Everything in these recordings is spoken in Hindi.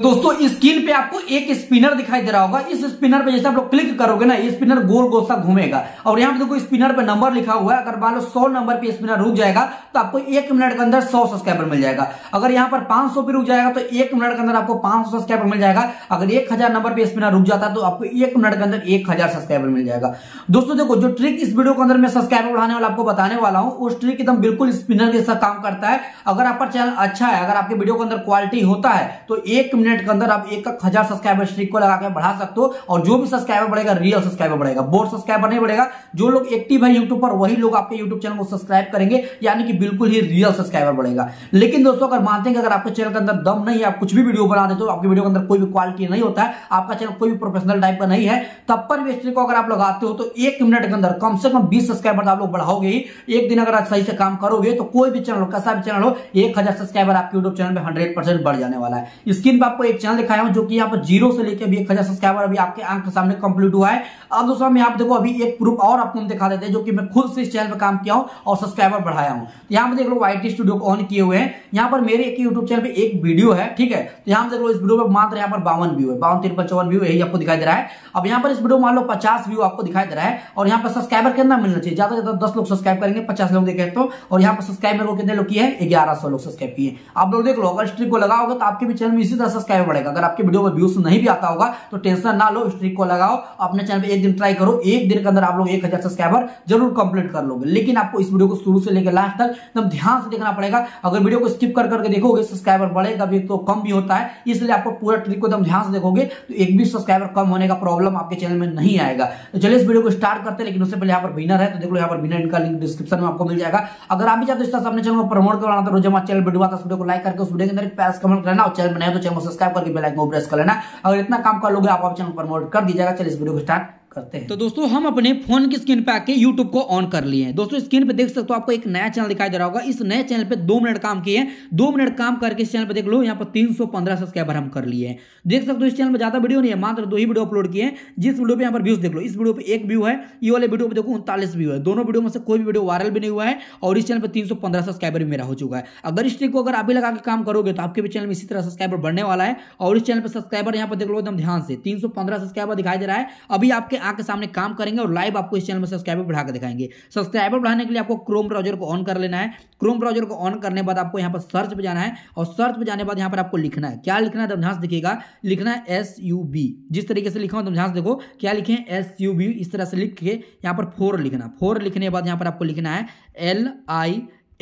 दोस्तों स्क्रीन पे आपको एक स्पिनर दिखाई दे रहा होगा। इस स्पिनर पे जैसे आप लोग क्लिक करोगे ना, ये स्पिनर गोल गोल सा घूमेगा और यहाँ पे देखो स्पिनर पे नंबर लिखा हुआ है। अगर मान लो 100 नंबर पे स्पिनर रुक जाएगा तो आपको 1 मिनट के अंदर 100 सब्सक्राइबर मिल जाएगा। अगर यहाँ पर 500 पे रुक जाएगा तो 1 मिनट के अंदर आपको 500 सब्सक्राइबर मिल जाएगा। अगर 1000 नंबर पे स्पिनर रुक जाता है तो आपको 1 मिनट के अंदर 1000 सब्सक्राइबर मिल जाएगा। दोस्तों देखो, जो ट्रिक इस वीडियो के अंदर मैं सब्सक्राइबर बढ़ाने वाला आपको बताने वाला हूँ, उस ट्रिक एकदम बिल्कुल स्पिनर जैसा काम करता है। अगर आपका चैनल अच्छा है, अगर आपके वीडियो के अंदर क्वालिटी होता है तो 1 मिनट के अंदर आप 1000 सब्सक्राइबर स्ट्रीक को लगा के बढ़ा सकते हो। और जो भी सब्सक्राइबर बढ़ेगा रियल सब्सक्राइबर बढ़ेगा, बोर्ड सब्सक्राइबर नहीं बढ़ेगा। जो लोग एक्टिव है यूट्यूब पर वही लोग आपके यूट्यूब चैनल को सब्सक्राइब करेंगे, यानी कि बिल्कुल ही रियल सब्सक्राइबर बढ़ेगा। लेकिन दोस्तों अगर मानते हैं कि अगर आपके चैनल के अंदर दम नहीं है, आप कुछ भी वीडियो बना देते हो, आपके वीडियो के अंदर कोई भी क्वालिटी नहीं होता है, आपका चैनल कोई भी प्रोफेशनल टाइप का नहीं है, तब पर भी स्ट्रीक को अगर आप लगाते हो तो 1 मिनट के अंदर कम से कम 20 सब्सक्राइबर आप लोग बढ़ाओगे ही। एक दिन अगर आप सही से काम करोगे तो कोई भी चैनल, कैसा भी चैनल हो, 1000 सब्सक्राइबर आपके यूट्यूब चैनल में 100% बढ़ जाने वाला है। स्क्रीन पे आपको एक चैनल दिखाया हूं जो कि यहाँ पर 0 से लेकर 1000 सब्सक्राइबर अभी आपके आंख के सामने कंप्लीट हुआ है। अब दोस्तों मैं आप देखो अभी एक प्रूफ और आपको दिखा देते हैं, जो कि मैं खुद से इस चैनल पर काम किया हूं और सब्सक्राइबर बढ़ाया हूं। तो यहाँ पे देख लो YT स्टूडियो को ऑन किए हुए हैं। यहाँ पर मेरे एक यूट्यूब चैनल पे एक वीडियो है, ठीक है। तो यहाँ देख लो, इस वीडियो पर मात्र यहाँ पर 52 व्यू है, 53-54 व्यू यही आपको दिखाई दे रहा है। अब यहाँ पर इस वीडियो मान लो 50 व्यू आपको दिखाई दे रहा है और यहाँ पर सब्सक्राइबर कितना मिलना चाहिए, ज्यादा से ज्यादा 10 लोग सब्सक्राइब करेंगे, 50 लोग देखे तो। और यहाँ पर सब्सक्राइबर को कितने लोग किए हैं, 1100 लोग सब्सक्राइब किए। आप लोग देख लो, अगर स्ट्रिक को लगाओगे तो आपके भी चैनल इसी तरह सब्सक्राइब बढ़ेगा। अगर आपके वीडियो पर व्यूज नहीं भी आता होगा तो टेंशन ना लो, स्ट्रीक को लगाओ, अपने चैनल पे एक दिन ट्राई करो। एक दिन के अंदर आप लोग 1000 सब्सक्राइबर जरूर कंप्लीट कर लोगे। लेकिन आपको इस वीडियो को शुरू से लेकर लास्ट तक एकदम ध्यान से देखना पड़ेगा। अगर वीडियो को स्किप कर करके देखोगे सब्सक्राइबर बढ़ेगा भी तो कम भी होता है, इसलिए आपको पूरा ट्रिक को एकदम ध्यान से देखोगे तो एक भी सब्सक्राइबर कम होने का प्रॉब्लम आपके चैनल में नहीं आएगा। तो चलिए इस वीडियो को स्टार्ट करते हैं, लेकिन उससे पहले यहाँ पर विनर है तो देख लो, यहाँ पर विनर इनका लिंक डिस्क्रिप्शन में आपको मिल जाएगा। अगर आप भी चाहते हो अपने चैनल को प्रमोट करवाना तो रोज हमारे चैनल वीडियो आता है, वीडियो को लाइक करके उस वीडियो के अंदर प्यास कमेंट करना और चैनल बनाए तो चैनल को सब्सक्राइब करके बेल आइकन को प्रेस कर लेना। अगर इतना काम कर लोगे आप चैनल प्रमोट कर दीजिएगा। चलिए इस वीडियो को स्टार्ट करते हैं। तो दोस्तों हम अपने फोन की स्क्रीन पे आके YouTube को ऑन कर लिए हैं। दोस्तों स्क्रीन पे देख सकते हो आपको एक नया चैनल दिखाई दे रहा होगा। इस नए चैनल पे 2 मिनट काम किए हैं। 2 मिनट काम करके इस चैनल पे देख लो, यहाँ पर 315 सब्सक्राइबर हम कर लिए हैं। देख सकते हो इस चैनल पे ज्यादा वीडियो नहीं है, मात्र 2 ही वीडियो अपलोड किए हैं। जिस वीडियो पे यहाँ पर व्यूज देख लो, इस वीडियो पे 1 व्यू है, ये वाले वीडियो पे देखो 39 व्यू है। दोनों वीडियो में से कोई भी वीडियो वायरल भी नहीं हुआ है और इस चैनल पर 315 सब्सक्राइबर भी मेरा हो चुका है। अगर इस ट्रिक को अगर आप भी लगा के काम करोगे तो आपके भी चैनल में इसी तरह सब्सक्राइबर बढ़ने वाला है। और इस चैनल पर सब्सक्राइबर यहाँ पर देख लो एकदम ध्यान से 315 सब्सक्राइबर दिखाई दे रहा है। अभी आपके आंख के सामने काम करेंगे और लाइव आपको इस चैनल में सब्सक्राइबर बढ़ा के दिखाएंगे। सब्सक्राइबर बढ़ाने के लिए आपको क्रोम ब्राउजर को ऑन कर लेना है। क्रोम ब्राउजर को ऑन करने बाद आपको यहाँ पर सर्च पे जाना है और सर्च पे जाने बाद यहाँ पर आपको लिखना है, क्या लिखना है तो ध्यान से देखिएगा, लिखना है SUB। जिस तरीके से लिखा हो तो ध्यान से देखो, क्या लिखे SUB, इस तरह से लिख के यहाँ पर 4 लिखना। 4 लिखने के बाद यहाँ पर आपको लिखना है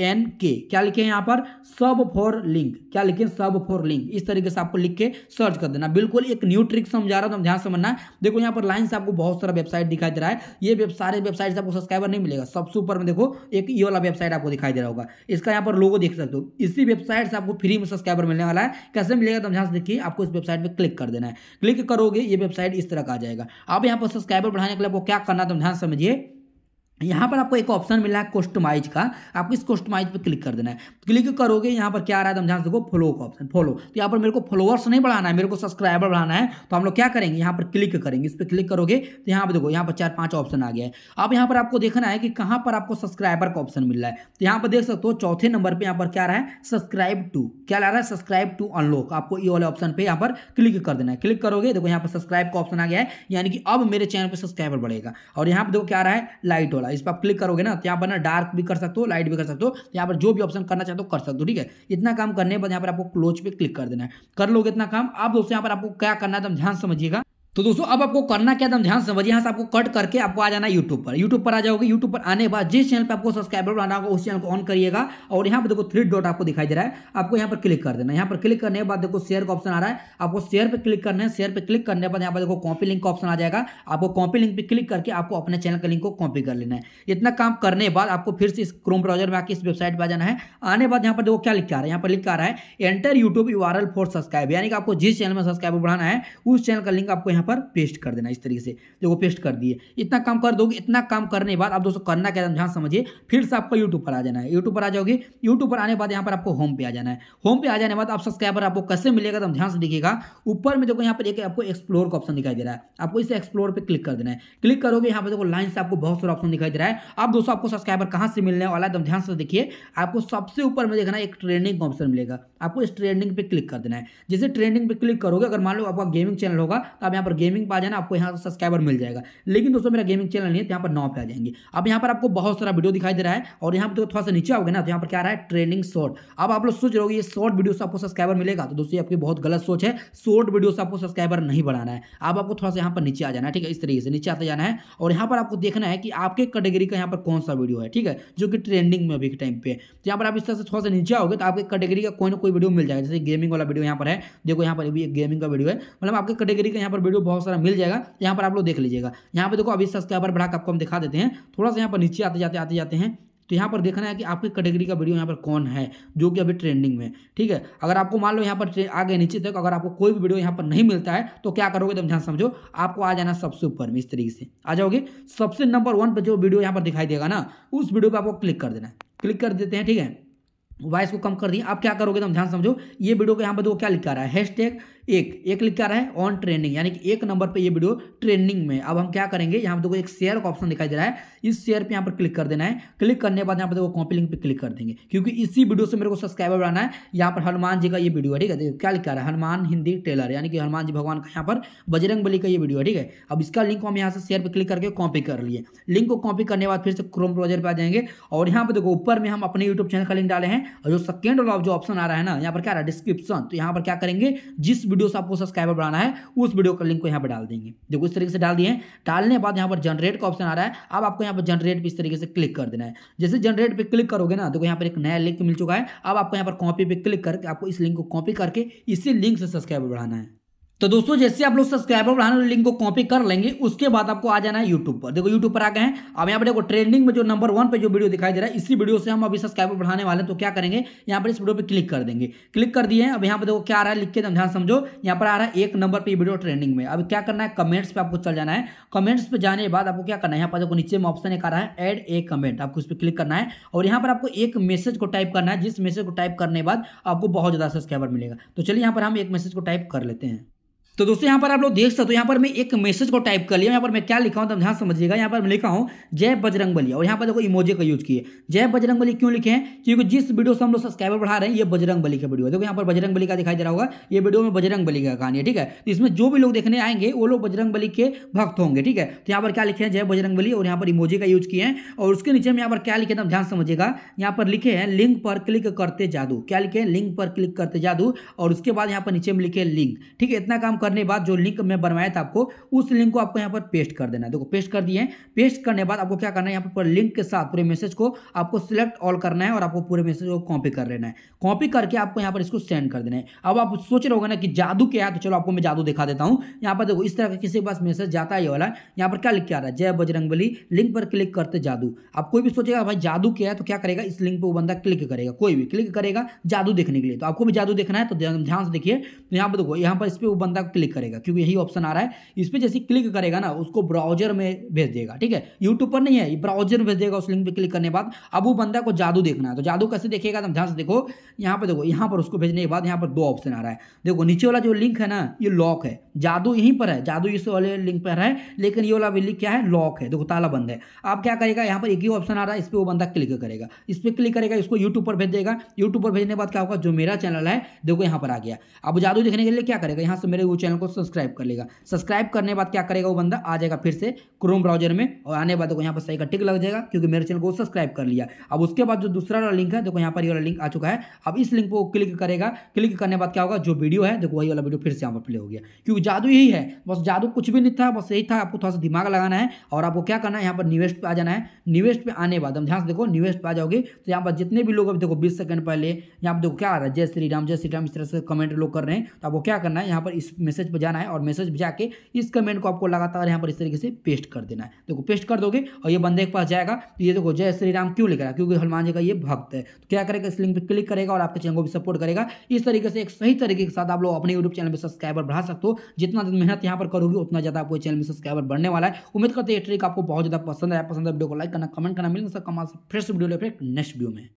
LINK, क्या लिखे हैं यहाँ पर सब फॉर लिंक, क्या लिखे सब फॉर लिंक। इस तरीके से आपको लिख के सर्च कर देना। बिल्कुल एक न्यू ट्रिक समझा रहा हूँ, तो ध्यान से समझना। देखो यहाँ पर लाइन से आपको बहुत सारा वेबसाइट दिखाई दे रहा है, ये सारे वेबसाइट से आपको सब्सक्राइबर नहीं मिलेगा। सबसे ऊपर में देखो एक ये वाला वेबसाइट आपको दिखाई दे रहा होगा, इसका यहाँ पर लोगो देख सकते हो। इसी वेबसाइट से आपको फ्री में सब्सक्राइबर मिलने वाला है। कैसे मिलेगा तो ध्यान से देखिए, आपको इस वेबसाइट पर क्लिक कर देना है। क्लिक करोगे ये वेबसाइट इस तरह का आ जाएगा। अब यहाँ पर सब्सक्राइबर बढ़ाने के लिए आपको क्या करना है तो ध्यान समझिए, यहाँ पर आपको एक ऑप्शन मिला है कस्टमाइज का, आपको इस कस्टमाइज पे क्लिक कर देना है। क्लिक करोगे यहाँ पर क्या आ रहा है तो ध्यान से देखो, फॉलो का ऑप्शन फॉलो। तो यहाँ पर मेरे को फॉलोअर्स नहीं बढ़ाना है, मेरे को सब्सक्राइबर बढ़ाना है। तो हम लोग क्या करेंगे, यहाँ पर क्लिक करेंगे। इस पर क्लिक करोगे तो यहाँ पर देखो, यहाँ पर 4-5 ऑप्शन आ गया है। अब यहाँ पर आपको देखना है कि कहाँ पर आपको सब्सक्राइबर का ऑप्शन मिल रहा है। तो यहाँ पर देख सकते हो 4थे नंबर पर यहाँ पर क्या आ रहा है सब्सक्राइब टू, क्या आ रहा है सब्सक्राइब टू अनलॉक। आपको ये वाले ऑप्शन पर यहाँ पर क्लिक कर देना है। क्लिक करोगे देखो यहाँ पर सब्सक्राइब का ऑप्शन आ गया है, यानी कि अब मेरे चैनल पर सब्सक्राइबर बढ़ेगा। और यहाँ पर देखो क्या आ रहा है लाइट वाला, इस पर आप क्लिक करोगे ना तो यहाँ पर ना डार्क भी कर सकते हो, लाइट भी कर सकते हो, यहाँ पर जो भी ऑप्शन करना चाहते हो कर सकते हो, ठीक है। इतना काम करने के बाद यहाँ पर आपको क्लोज पे क्लिक कर देना है। कर लोगे इतना काम। आप दोस्तों यहाँ पर आपको क्या करना है तो ध्यान समझिएगा। तो दोस्तों अब आपको करना क्या एकदम ध्यान समझिए, यहाँ से आपको कट करके आपको आ जाना है यूट्यूब पर। यूट्यूब पर आ जाओगे। यूट्यूब पर आने के बाद जिस चैनल पर आपको सब्सक्राइबर बनाना होगा उस चैनल को ऑन करिएगा और यहाँ पर देखो 3 डॉट आपको दिखाई दे रहा है, आपको यहाँ पर क्लिक कर देना है। यहाँ पर क्लिक करने के बाद देखो शेयर का ऑप्शन आ रहा है, आपको शेयर पर क्लिक करना है। शेयर पर क्लिक करने के बाद यहाँ पर देखो कॉपी लिंक का ऑप्शन आ जाएगा, आपको कॉपी लिंक पर क्लिक करके आपको अपने चैनल का लिंक को कॉपी कर लेना है। इतना काम करने के बाद आपको फिर से इस क्रोम ब्राउजर में आके इस वेबसाइट पर आ जाना है। आने बाद यहाँ पर देखो क्या लिखा आ रहा है, यहाँ पर लिखा आ रहा है enter YouTube URL for subscribe, यानी कि आपको जिस चैनल में सब्सक्राइबर बढ़ाना है उस चैनल का लिंक आपको यहाँ पर पेस्ट कर देना। इस तरीके से देखो पेस्ट कर दिए। इतना काम कर दोगे। इतना काम करने के बाद आप दोस्तों करना क्या है ध्यान समझिए। फिर से आपको यूट्यूब पर आ जाना है। यूट्यूब पर आ जाओगे। यूट्यूब पर आने के बाद यहाँ पर आपको होम पे आ जाना है। होम पे आ जाने के बाद आप सब्सक्राइबर आपको कैसे मिलेगा तो ध्यान से देखिएगा। ऊपर में देखो यहाँ पर एक आपको एक्सप्लोर का ऑप्शन दिखाई दे रहा है। आपको इसे एक्सप्लोर पर क्लिक कर देना है। क्लिक करोगे यहाँ पर देखो लाइन से आपको बहुत सारा ऑप्शन दिखाई दे रहा है। आप दोस्तों आपको सब्सक्राइबर कहाँ से मिलने वाला है तो ध्यान से देखिए। आपको सबसे ऊपर में देखना एक ट्रेंडिंग का ऑप्शन मिलेगा। आपको इस ट्रेंडिंग पे क्लिक कर देना है। जैसे ट्रेंडिंग पे क्लिक करोगे अगर मान लो आपका गेमिंग चैनल होगा तो आप यहाँ पर गेमिंग पे आ जाना। आपको यहाँ सब्सक्राइबर मिल जाएगा। लेकिन दोस्तों मेरा गेमिंग चैनल नहीं है तो यहाँ पर 9 पे आ जाएंगे। अब यहाँ पर आपको बहुत सारा वीडियो दिखाई दे रहा है और यहाँ पर तो थोड़ा सा नीचे आओगे ना तो यहाँ पर क्या रहा है ट्रेंडिंग शॉर्ट। अब आप लोग सोच रहे हो ये शॉर्ट वीडियो से आपको सब्सक्राइबर मिलेगा तो दोस्तों आपकी बहुत गलत सोच है। शॉर्ट वीडियो से आपको सब्सक्राइबर नहीं बढ़ाना है। अब आपको थोड़ा सा यहाँ पर नीचे आ जाना है। ठीक है इस तरीके से नीचे आते जाना है और यहाँ पर आपको देखना है कि आपके कैटेगरी का यहाँ पर कौन सा वीडियो है। ठीक है जो कि ट्रेंडिंग में अभी के टाइम पे। यहाँ पर आप इस तरह से थोड़ा सा नीचे आओगे तो आपके कैटेगरी का कोई ना कोई वीडियो मिल जाएगा। जैसे गेमिंग वाला वीडियो यहाँ पर है। देखो यहाँ पर भी एक गेमिंग का वीडियो है। मतलब आपके कैटेगरी का यहाँ पर वीडियो बहुत सारा मिल जाएगा। यहाँ पर आप लोग देख लीजिएगा। यहाँ पर देखो अभी सब्सक्राइबर बढ़ाकर आपको हम दिखा देते हैं। थोड़ा सा यहाँ पर नीचे आते जाते हैं तो यहाँ पर देखना है कि आपकी कैटेगरी का वीडियो यहाँ पर कौन है जो कि अभी ट्रेंडिंग में। ठीक है अगर आपको मान लो यहाँ पर आगे नीचे तक अगर आपको कोई भी वीडियो यहाँ पर नहीं मिलता है तो क्या करोगे तो ध्यान समझो। आपको आ जाना सबसे ऊपर में। इस तरीके से आ जाओगे। सबसे नंबर 1 पर जो वीडियो यहाँ पर दिखाई देगा ना उस वीडियो पर आपको क्लिक कर देना है। क्लिक कर देते हैं। ठीक है वॉइस को कम कर दिए। आप क्या करोगे तो ध्यान समझो। ये वीडियो के यहाँ पर देखो क्या लिखा रहा है #1 लिखा रहा है ऑन ट्रेंडिंग यानी कि 1 नंबर पे ये वीडियो ट्रेंडिंग में। अब हम क्या करेंगे यहाँ पर देखो एक शेयर का ऑप्शन दिखाई दे रहा है। इस शेयर पे यहाँ पर क्लिक कर देना है। क्लिक करने के बाद यहाँ पर देखो कॉपी लिंक पे क्लिक कर देंगे क्योंकि इसी वीडियो से मेरे को सब्सक्राइबर बनाना है। यहाँ पर हनुमान जी का ये वीडियो है। ठीक है देखो क्या लिखा रहा है हनुमान हिंदी ट्रेलर यानी कि हनुमान जी भगवान का यहाँ पर बजरंगबली का ये वीडियो है। ठीक है अब इसका लिंक हम यहाँ से शेयर पर क्लिक करके कॉपी कर लिए। लिंक को कॉपी करने के बाद फिर से क्रोम ब्राउजर पर आ जाएंगे और यहाँ पर देखो ऊपर में हम अपने यूट्यूब चैनल का लिंक डाले हैं। और जो सेकंड वाला जो ऑप्शन आ रहा है ना यहाँ पर क्या आ रहा है डिस्क्रिप्शन। तो यहाँ पर क्या करेंगे जिस वीडियो से आपको सब्सक्राइबर बढ़ाना है उस वीडियो का लिंक को यहाँ पर डाल देंगे। देखो इस तरीके से डाल दिए। डालने के बाद यहाँ पर जनरेट का ऑप्शन आ रहा है। अब आपको यहाँ पर जनरेट पे इस तरीके से क्लिक कर देना है। जैसे जनरेट पे क्लिक करोगे ना देखो यहाँ पर एक नया लिंक मिल चुका है। अब आपको यहाँ पर कॉपी पे क्लिक करके आपको इस लिंक को कॉपी करके इसी लिंक से सब्सक्राइबर बढ़ाना है। तो दोस्तों जैसे आप लोग सब्सक्राइबर बढ़ाने वाले लिंक को कॉपी कर लेंगे उसके बाद आपको आ जाना है यूट्यूब पर। देखो यूट्यूब पर आ गए हैं। अब यहाँ पर देखो ट्रेंडिंग में जो नंबर 1 पे जो वीडियो दिखाई दे रहा है इसी वीडियो से हम अभी सब्सक्राइबर बढ़ाने वाले हैं। तो क्या करेंगे यहाँ पर इस वीडियो पर क्लिक कर देंगे। क्लिक कर दिए। अब यहाँ पर देखो क्या आ रहा है लिख के ध्यान समझो। यहाँ पर आ रहा है 1 नंबर पर वीडियो ट्रेंडिंग में। अब क्या करना है कमेंट्स पर आपको चल जाना है। कमेंट्स पर जाने के बाद आपको क्या करना है यहाँ पर देखो नीचे में ऑप्शन एक आ रहा है ऐड ए कमेंट। आपको उस पर क्लिक करना है और यहाँ पर आपको एक मैसेज को टाइप करना है। जिस मैसेज को टाइप करने के बाद आपको बहुत ज़्यादा सब्सक्राइबर मिलेगा। तो चलिए यहाँ पर हम एक मैसेज को टाइप कर लेते हैं। तो दोस्तों यहाँ पर आप लोग देख सकते हो। यहाँ पर मैं एक मैसेज को टाइप कर लिया। यहाँ पर मैं क्या लिखा हूँ तो ध्यान समझिएगा। यहाँ पर मैं लिखा हूँ जय बजरंगबली और यहाँ पर देखो इमोजी का यूज किए। जय बजरंगबली क्यों लिखे हैं क्योंकि जिस वीडियो से हम लोग सब्सक्राइबर बढ़ा रहे हैं ये बजरंगबली का वीडियो है। देखो यहाँ पर बजरंगबली का दिखाई दे रहा होगा। ये वीडियो में बजरंगबली का कहानी है। ठीक है तो इसमें जो भी लोग देखने आएंगे वो लोग बजरंगबली के भक्त होंगे। ठीक है तो यहाँ पर क्या लिखे हैं जय बजरंगबली और यहाँ पर इमोजी का यूज किए हैं। और उसके नीचे में यहाँ पर क्या लिखे हैं ध्यान समझिएगा। यहाँ पर लिखे हैं लिंक पर क्लिक करते जादू। क्या लिखे हैं लिंक पर क्लिक करते जादू। और उसके बाद यहाँ पर नीचे में लिखे लिंक। ठीक है इतना काम करने के बाद जो लिंक मैं बनवाया था आपको उस लिंक को आपको यहाँ पर पेस्ट कर देना है। देखो पेस्ट कर दिए। पेस्ट करने के बाद आपको क्या करना है यहाँ पर लिंक के साथ पूरे मैसेज को आपको सिलेक्ट ऑल करना है और आपको पूरे मैसेज को कॉपी कर लेना है। कॉपी करके आपको यहाँ पर इसको सेंड कर देना है। अब आप सोच रहे होगा ना कि जादू क्या है तो चलो आपको मैं जादू दिखा देता हूँ। यहाँ पर देखो इस तरह का किसी के पास मैसेज जाता है ये वाला। यहाँ पर क्या लिख के आ रहा है जय बजरंगबली लिंक पर क्लिक करते जादू। आप कोई भी सोचेगा भाई जादू क्या है तो क्या करेगा इस लिंक पर वो बंदा क्लिक करेगा। कोई भी क्लिक करेगा जादू देखने के लिए। तो आपको भी जादू देखना है तो ध्यान से देखिए। तो यहाँ पर देखो यहाँ पर इस पर वो बंदा क्लिक करेगा क्योंकि यही ऑप्शन आ रहा है। इस पर जैसे क्लिक करेगा ना उसको ब्राउजर में भेज देगा। ठीक है यूट्यूब पर नहीं है ब्राउजर में भेज देगा। उस लिंक पे क्लिक करने के बाद अब वो बंदा को जादू देखना है। तो जादू कैसे देखेगा ध्यान से देखो। यहाँ पर उसको भेजने के बाद यहाँ पर 2 ऑप्शन आ रहा है। देखो नीचे वाला जो लिंक है ना ये लॉक है। जादू यहीं पर है। जादू इस वाले लिंक पर है लेकिन ये वाला लिंक क्या है लॉक है। देखो ताला बंद है। आप क्या करेगा यहाँ पर एक ही ऑप्शन आ रहा है इस पर वो बंदा क्लिक करेगा। इस पर क्लिक करेगा इसको यूट्यूब पर भेज देगा। यूट्यूब पर भेजने के बाद क्या होगा जो मेरा चैनल है देखो यहाँ पर आ गया। अब जादू देखने के लिए क्या करेगा यहाँ से मेरे वो चैनल को सब्सक्राइब कर लेगा। सब्सक्राइब करने के बाद क्या करेगा वो बंदा आ जाएगा फिर से क्रोम ब्राउजर में और आने के बाद देखो यहाँ पर सही का टिक लग जाएगा क्योंकि मेरे चैनल को सब्सक्राइब कर लिया। अब उसके बाद जो दूसरा वाला लिंक है देखो यहाँ पर ये वाला लिंक आ चुका है। अब इस लिंक पर क्लिक करेगा। क्लिक करने के बाद क्या होगा जो वीडियो है देखो वही वाला वीडियो फिर से यहाँ पर प्ले हो गया क्योंकि जादू यही है। बस जादू कुछ भी नहीं था बस यही था। आपको थोड़ा सा दिमाग लगाना है और आपको क्या करना है यहाँ पर निवेस्ट पर आ जाना है। निवेस्ट पर आने के बाद हम ध्यान से देखो निवेस्ट पर आ जाओगे तो यहाँ पर जितने भी लोग अभी देखो 20 सेकंड पहले यहाँ पर देखो क्या आ रहा है जय श्री राम इस तरह से कमेंट लोग कर रहे हैं। तो आपको क्या करना है यहाँ पर इस मैसेज पर जाना है और मैसेज जाके इस कमेंट को आपको लगातार यहाँ पर इस तरीके से पेस्ट कर देना है। देखो पेस्ट कर दोगे और ये बंदे के पास जाएगा। तो ये देखो जय श्री राम क्यों लिख रहा है क्योंकि हनुमान जी का ये भक्त है। तो क्या करेगा इस लिंक पे क्लिक करेगा और आपके चैनल को भी सपोर्ट करेगा। इस तरीके से एक सही तरीके के साथ आप लोग अपने यूट्यूब चैनल पर सब्सक्राइबर बढ़ा सकते हो। जितना मेहनत यहाँ पर करोगे उतना ज्यादा आपको चैनल में सब्सक्राइबर बढ़ने वाला है। उम्मीद करते हैं ये ट्रिक आपको बहुत ज्यादा पसंद आया। पसंद है वीडियो को लाइक करना, कमेंट करना। मिलेंगे सर कमाल से फ्रेश वीडियो लेकर नेक्स्ट वीडियो में।